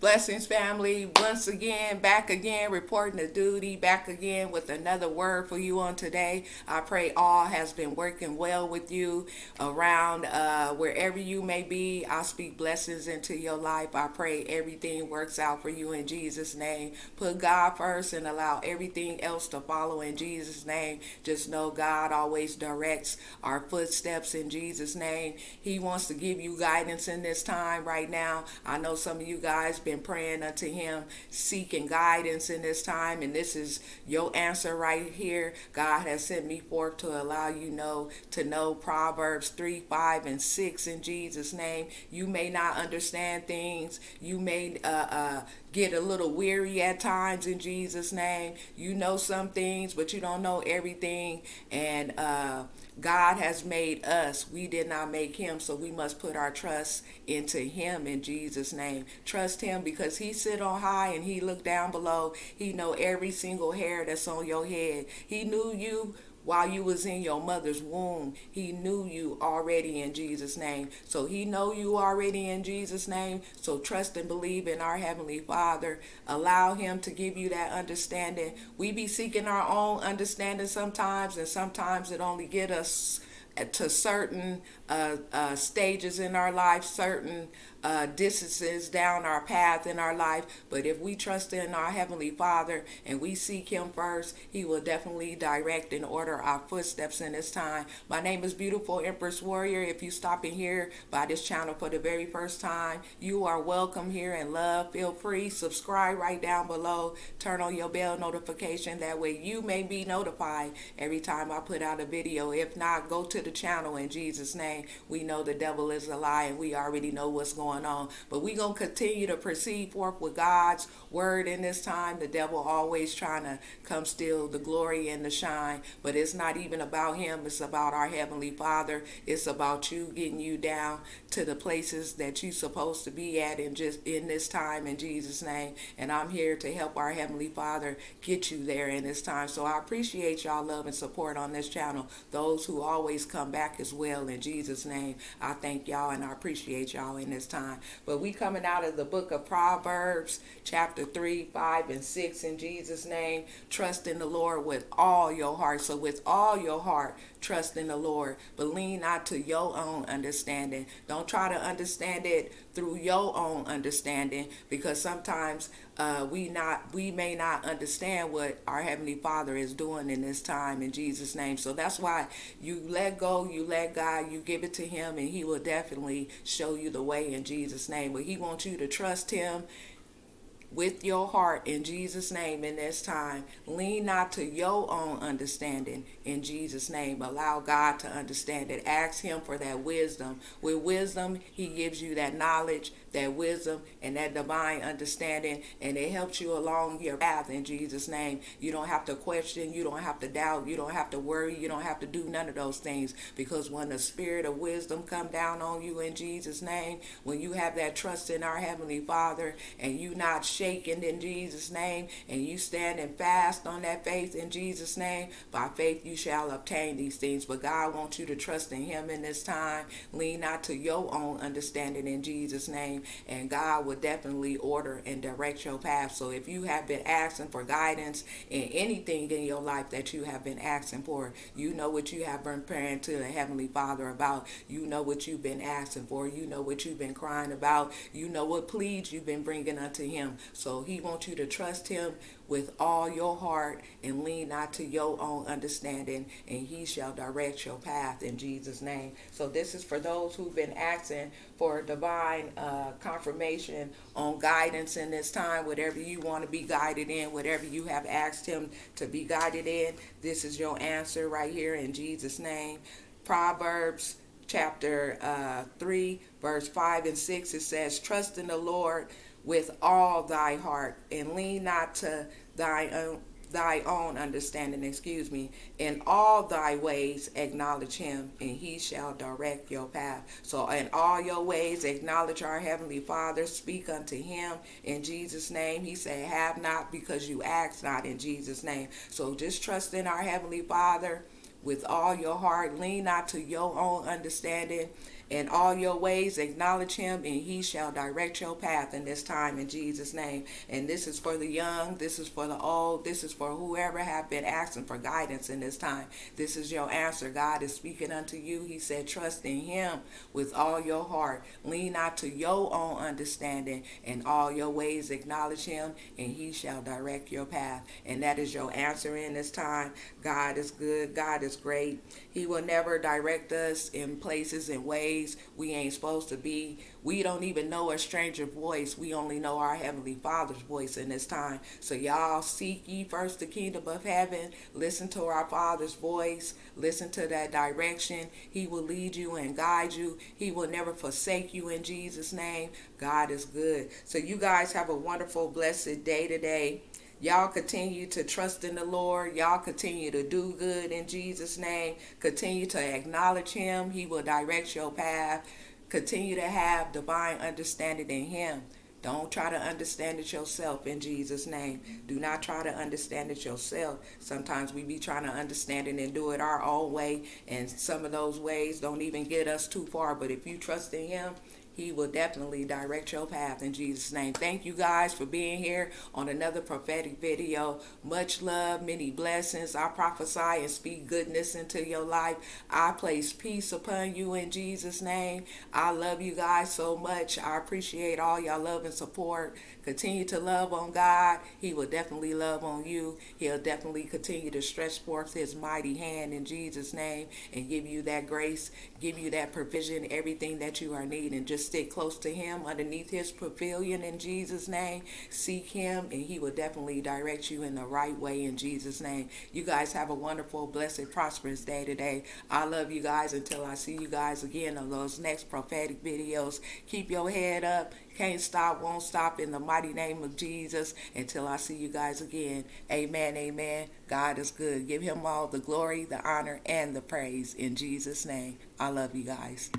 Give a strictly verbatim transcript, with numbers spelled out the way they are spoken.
Blessings, family. Once again, back again, reporting the duty, back again with another word for you on today. I pray all has been working well with you around uh, wherever you may be. I speak blessings into your life. I pray everything works out for you in Jesus' name. Put God first and allow everything else to follow in Jesus' name. Just know God always directs our footsteps in Jesus' name. He wants to give you guidance in this time right now. I know some of you guys been praying unto him, seeking guidance in this time, and this is your answer right here. God has sent me forth to allow you know to know Proverbs three, five, and six in Jesus' name. You may not understand things. You may uh, uh, get a little weary at times in Jesus' name. You know some things, but you don't know everything, and uh, God has made us. We did not make him, so we must put our trust into him in Jesus' name. Trust him because he sit on high and he look down below. He know every single hair that's on your head. He knew you while you was in your mother's womb. He knew you already in Jesus' name. So he know you already in Jesus' name. So trust and believe in our Heavenly Father. Allow him to give you that understanding. We be seeking our own understanding sometimes, and sometimes it only get us to certain uh, uh, stages in our life, certain uh, distances down our path in our life. But if we trust in our Heavenly Father and we seek him first, he will definitely direct and order our footsteps in this time. My name is Beautiful Empress Warrior. If you stop in here by this channel for the very first time, you are welcome here and love. Feel free, subscribe right down below. Turn on your bell notification. That way you may be notified every time I put out a video. If not, go to the channel in Jesus' name. We know the devil is a lie, and we already know what's going on, but we're going to continue to proceed forth with God's word in this time. The devil always trying to come steal the glory and the shine, but it's not even about him. It's about our Heavenly Father. It's about you getting you down to the places that you're supposed to be at and just in this time in Jesus' name. And I'm here to help our Heavenly Father get you there in this time. So I appreciate y'all love and support on this channel. Those who always come Come back as well in Jesus' name. I thank y'all and I appreciate y'all in this time. But we coming out of the book of Proverbs, chapter three, five, and six in Jesus' name. Trust in the Lord with all your heart. So with all your heart, trust in the Lord, but lean not to your own understanding. Don't try to understand it through your own understanding, because sometimes uh, we not we may not understand what our Heavenly Father is doing in this time in Jesus' name. So that's why you let go, you let God, you give it to him, and he will definitely show you the way in Jesus' name. But he wants you to trust him with your heart in Jesus' name in this time. Lean not to your own understanding in Jesus' name. Allow God to understand it. Ask him for that wisdom. With wisdom, he gives you that knowledge, that wisdom, and that divine understanding, and it helps you along your path in Jesus' name. You don't have to question. You don't have to doubt. You don't have to worry. You don't have to do none of those things, because when the spirit of wisdom come down on you in Jesus' name, when you have that trust in our Heavenly Father and you not shaken in Jesus' name, and you standing fast on that faith in Jesus' name, by faith you shall obtain these things. But God wants you to trust in him in this time. Lean not to your own understanding in Jesus' name, and God will definitely order and direct your path. So if you have been asking for guidance in anything in your life that you have been asking for, you know what you have been praying to the Heavenly Father about. You know what you've been asking for. You know what you've been crying about. You know what pleas you've been bringing unto him. So he wants you to trust him with all your heart and lean not to your own understanding, and he shall direct your path in Jesus' name. So this is for those who've been asking for divine uh, confirmation on guidance in this time. Whatever you want to be guided in, whatever you have asked him to be guided in, this is your answer right here in Jesus' name. Proverbs chapter uh, three, verse five and six, it says, trust in the Lord with all thy heart, and lean not to thy own, thy own understanding, excuse me. In all thy ways acknowledge him, and he shall direct your path. So in all your ways acknowledge our Heavenly Father. Speak unto him in Jesus' name. He said, have not because you ask not in Jesus' name. So just trust in our Heavenly Father with all your heart. Lean not to your own understanding, In all your ways acknowledge him, and he shall direct your path in this time, in Jesus' name. And this is for the young, this is for the old, this is for whoever have been asking for guidance in this time. This is your answer. God is speaking unto you. He said, trust in him with all your heart. Lean not to your own understanding. In all your ways acknowledge him, and he shall direct your path. And that is your answer in this time. God is good. God is great. He will never direct us in places and ways we ain't supposed to be. We don't even know a stranger voice. We only know our Heavenly Father's voice in this time. So y'all, seek ye first the kingdom of heaven. Listen to our Father's voice. Listen to that direction. He will lead you and guide you. He will never forsake you in Jesus' name. God is good. So you guys have a wonderful, blessed day today. Y'all continue to trust in the Lord. Y'all continue to do good in Jesus' name. Continue to acknowledge him. He will direct your path. Continue to have divine understanding in him. Don't try to understand it yourself in Jesus' name. Do not try to understand it yourself. Sometimes we be trying to understand it and do it our own way. And some of those ways don't even get us too far. But if you trust in him, he will definitely direct your path in Jesus' name. Thank you guys for being here on another prophetic video. Much love, many blessings. I prophesy and speak goodness into your life. I place peace upon you in Jesus' name. I love you guys so much. I appreciate all y'all love and support. Continue to love on God. He will definitely love on you. He'll definitely continue to stretch forth his mighty hand in Jesus' name and give you that grace, give you that provision, everything that you are needing. Just stay close to him underneath his pavilion in Jesus' name. Seek him, and he will definitely direct you in the right way in Jesus' name. You guys have a wonderful, blessed, prosperous day today. I love you guys until I see you guys again on those next prophetic videos. Keep your head up. Can't stop, won't stop, in the mighty name of Jesus, until I see you guys again. Amen, amen. God is good. Give him all the glory, the honor, and the praise in Jesus' name. I love you guys.